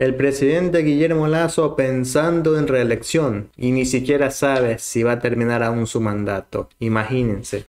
El presidente Guillermo Lasso pensando en reelección y ni siquiera sabe si va a terminar aún su mandato. Imagínense.